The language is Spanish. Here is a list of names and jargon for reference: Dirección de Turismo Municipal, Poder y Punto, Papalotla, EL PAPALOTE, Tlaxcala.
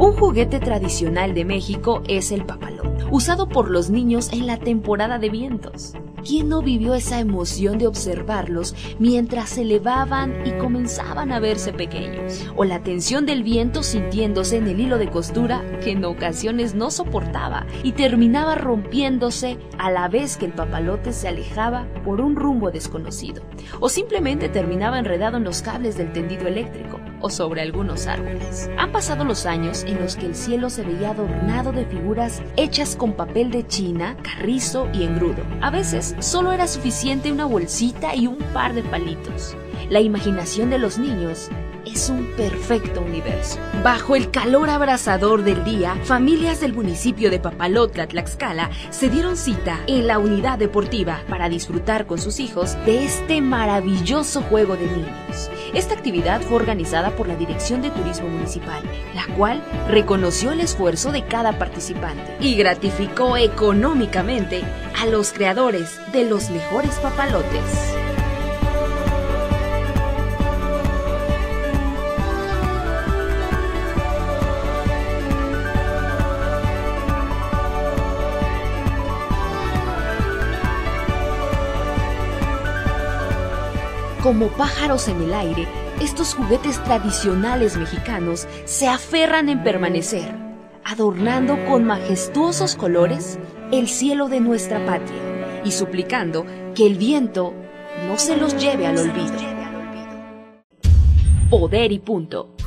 Un juguete tradicional de México es el papalote, usado por los niños en la temporada de vientos. ¿Quién no vivió esa emoción de observarlos mientras se elevaban y comenzaban a verse pequeños? O la tensión del viento sintiéndose en el hilo de costura que en ocasiones no soportaba y terminaba rompiéndose a la vez que el papalote se alejaba por un rumbo desconocido. O simplemente terminaba enredado en los cables del tendido eléctrico o sobre algunos árboles. Han pasado los años en los que el cielo se veía adornado de figuras hechas con papel de china, carrizo y engrudo. A veces solo era suficiente una bolsita y un par de palitos. La imaginación de los niños es un perfecto universo. Bajo el calor abrasador del día, familias del municipio de Papalotla, Tlaxcala, se dieron cita en la unidad deportiva para disfrutar con sus hijos de este maravilloso juego de niños. Esta actividad fue organizada por la Dirección de Turismo Municipal, la cual reconoció el esfuerzo de cada participante y gratificó económicamente a los creadores de los mejores papalotes. Como pájaros en el aire, estos juguetes tradicionales mexicanos se aferran en permanecer, adornando con majestuosos colores el cielo de nuestra patria y suplicando que el viento no se los lleve al olvido. Poder y Punto.